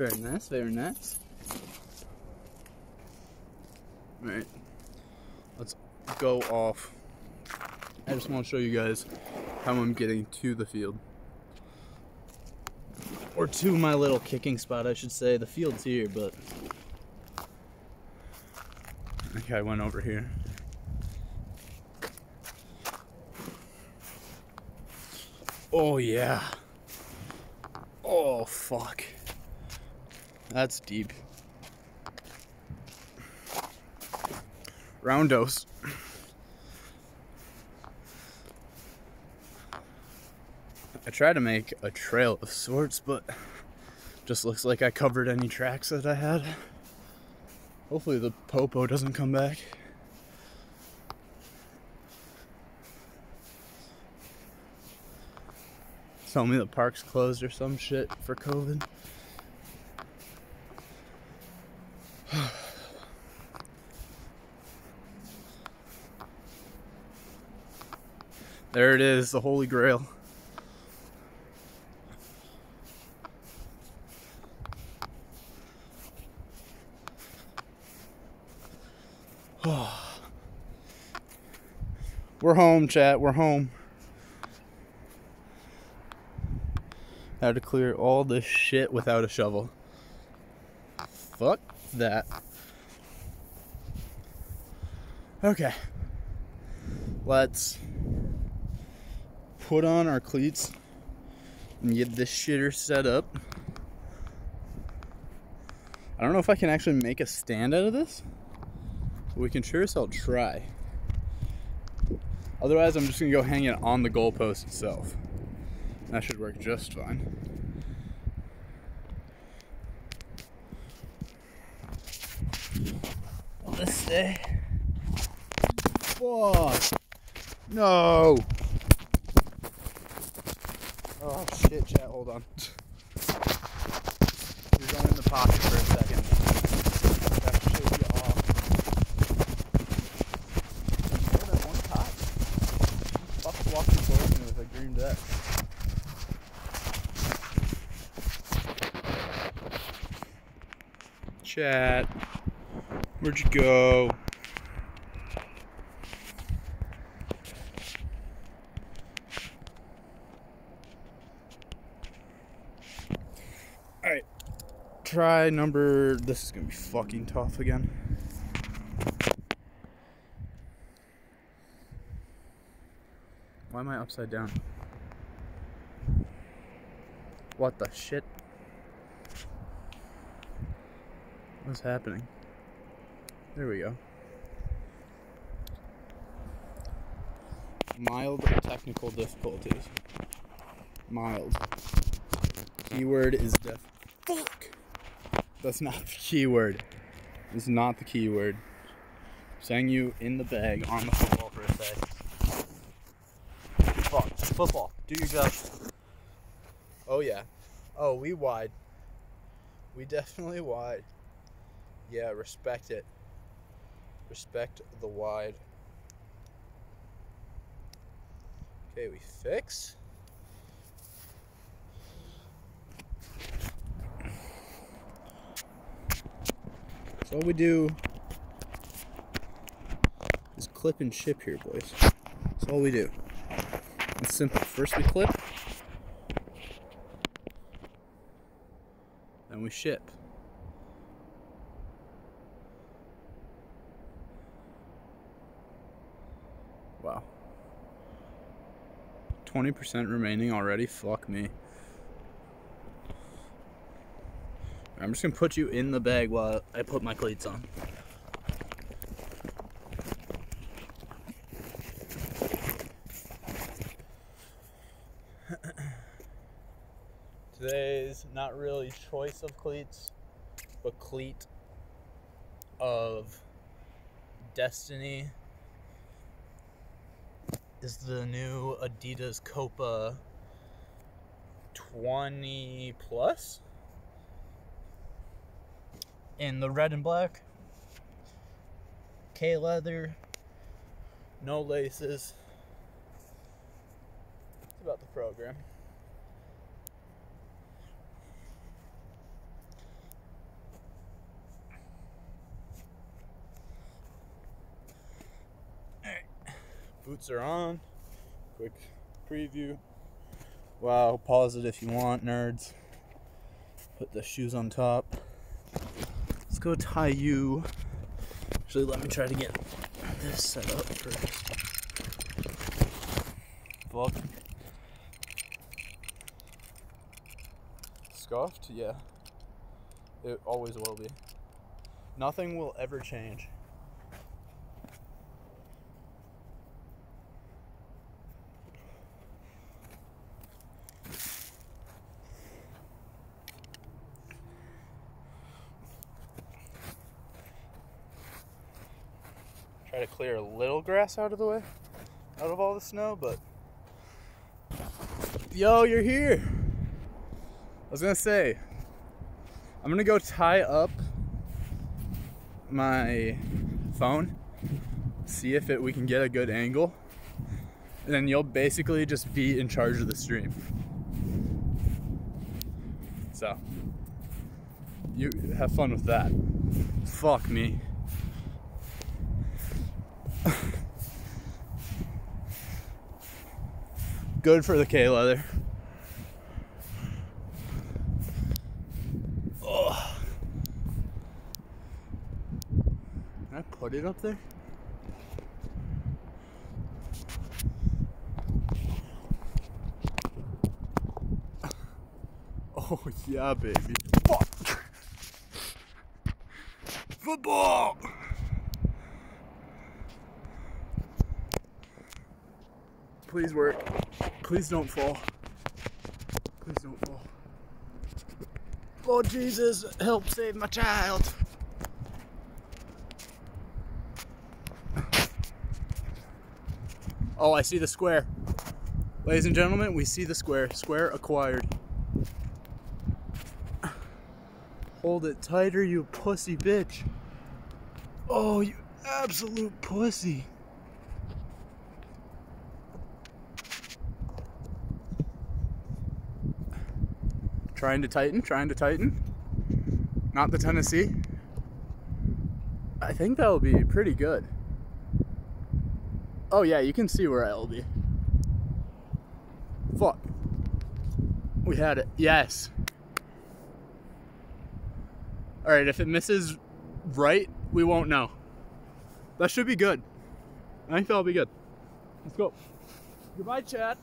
Very nice, very nice. Alright, let's go off. I just want to show you guys how I'm getting to the field. Or to my little kicking spot, I should say. The field's here, but... okay, I went over here. Oh, yeah. Oh, fuck. That's deep. Roundos. I tried to make a trail of sorts, but just looks like I covered any tracks that I had. Hopefully the popo doesn't come back. Tell me the park's closed or some shit for COVID. There it is, the Holy Grail. We're home, chat. We're home. How to clear all this shit without a shovel. Fuck that. Okay. Let's put on our cleats and get this shitter set up. I don't know if I can actually make a stand out of this, but we can sure as hell try. Otherwise, I'm just gonna go hang it on the goalpost itself. That should work just fine. Let's see. Fuck! No! Oh shit, chat, hold on. You're going in the pocket for a second. That should be off. More than one cop? Who the fuck walked the board with a green deck? Chat, where'd you go? Alright, try number... this is gonna be fucking tough again. Why am I upside down? What the shit? What's happening? There we go. Mild technical difficulties. Mild. Keyword is fuck! That's not the keyword. It's not the keyword. I'm saying you in the bag on the football for a sec. Fuck. Football. Do your job. Oh yeah. Oh, we wide. We definitely wide. Yeah, respect it. Respect the wide. Okay, we fix. So what we do is clip and ship here, boys. That's all we do. It's simple. First we clip, then we ship. Wow. 20% remaining already? Fuck me. I'm just gonna put you in the bag while I put my cleats on. Today's not really choice of cleats, but cleat of destiny. Is the new Adidas Copa 20 Plus in the red and black, K leather, no laces. That's about the program. Boots are on. Quick preview. Wow, pause it if you want, nerds. Put the shoes on top. Let's go tie you. Actually, let me try to get this set up for vlog. Scuffed? Yeah. It always will be. Nothing will ever change. Try to clear a little grass out of the way, out of all the snow, but yo, you're here. I was gonna say, I'm gonna go tie up my phone, see if we can get a good angle, and then you'll basically just be in charge of the stream. So you have fun with that. Fuck me. Good for the K-leather. Oh. Can I put it up there? Oh yeah, baby. Fuck. Football. Please work. Please don't fall. Please don't fall. Lord Jesus, help save my child. Oh, I see the square. Ladies and gentlemen, we see the square. Square acquired. Hold it tighter, you pussy bitch. Oh, you absolute pussy. Trying to tighten, not the Tennessee. I think that'll be pretty good. Oh yeah, you can see where I'll be. Fuck. We had it, yes. All right, if it misses right, we won't know. That should be good. I think that'll be good. Let's go. Goodbye, chat.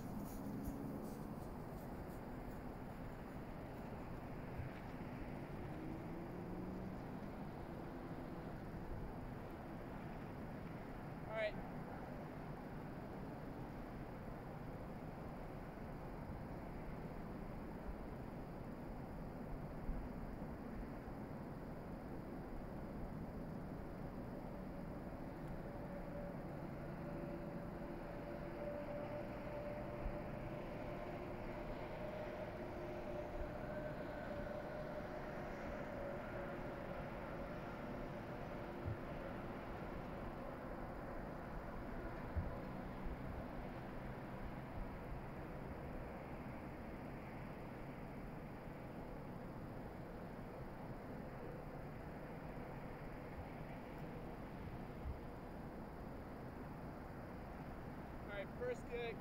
First gig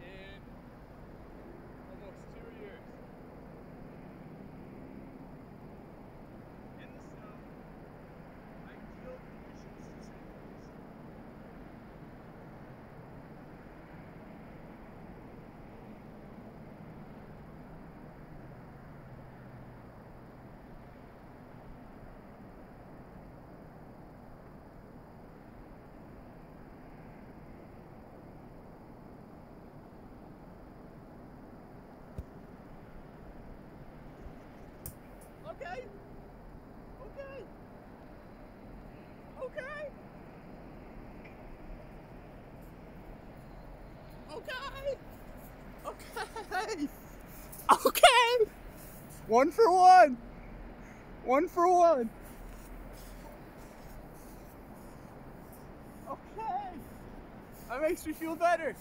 in almost 2 years. In the snow, ideal conditions to save lives. Okay. Okay. Okay. Okay. Okay. Okay. One for one. One for one. Okay. That makes me feel better.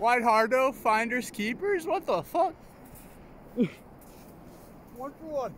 Wide hardo, finders, keepers? What the fuck? One for one.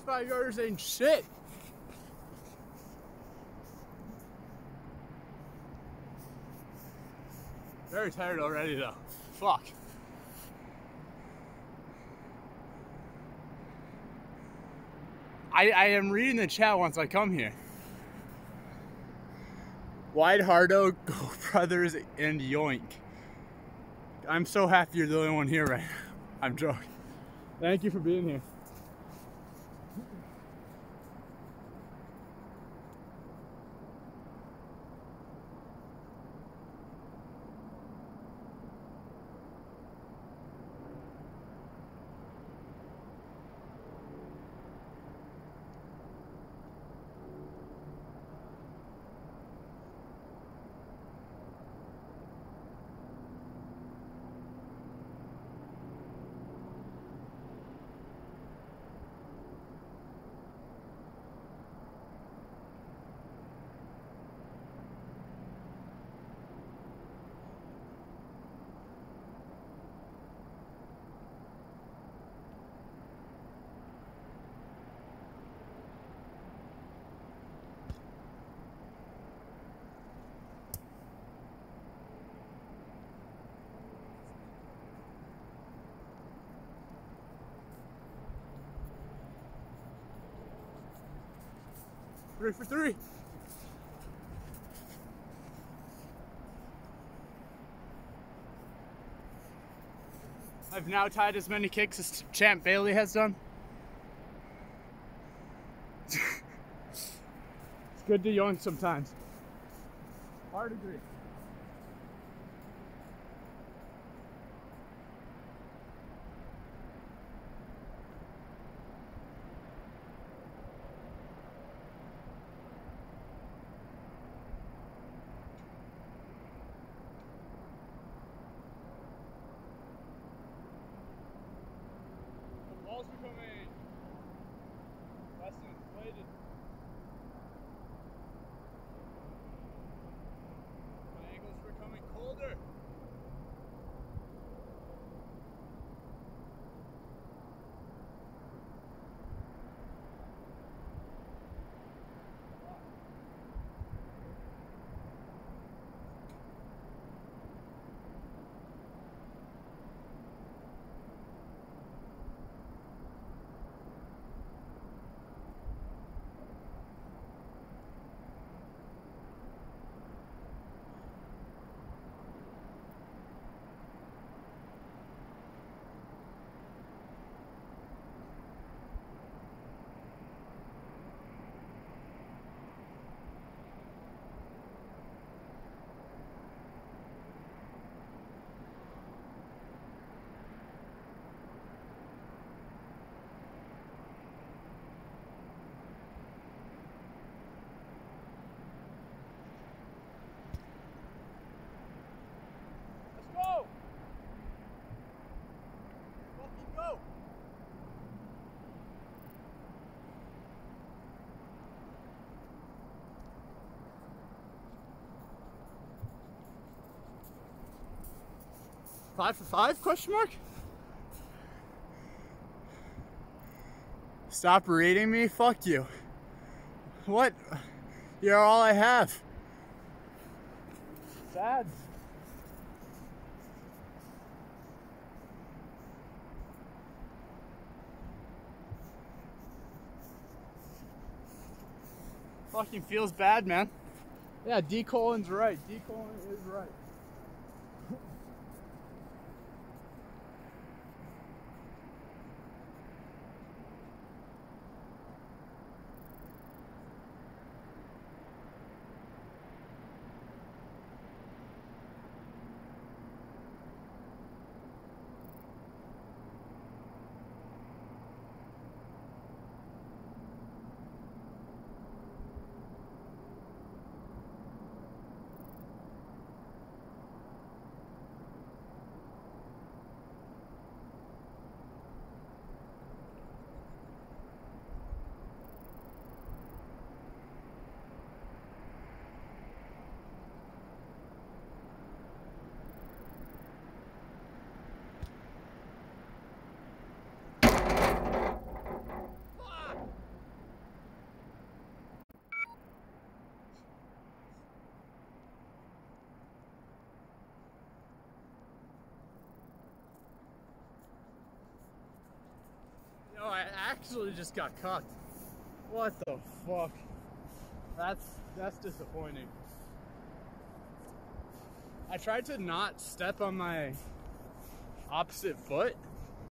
35 yards ain't shit. Very tired already though. Fuck. I am reading the chat once I come here. Wide Hardo, Go Brothers, and Yoink. I'm so happy you're the only one here right now. I'm joking. Thank you for being here. Three for three. I've now tied as many kicks as Champ Bailey has done. It's good to yawn sometimes. Hard agree. Five for five, question mark? Stop rating me? Fuck you. What? You're all I have. Sad. Fucking feels bad, man. Yeah, D. Colin's right. D. Colin is right. actually just got cut. What the fuck? That's disappointing. I tried to not step on my opposite foot.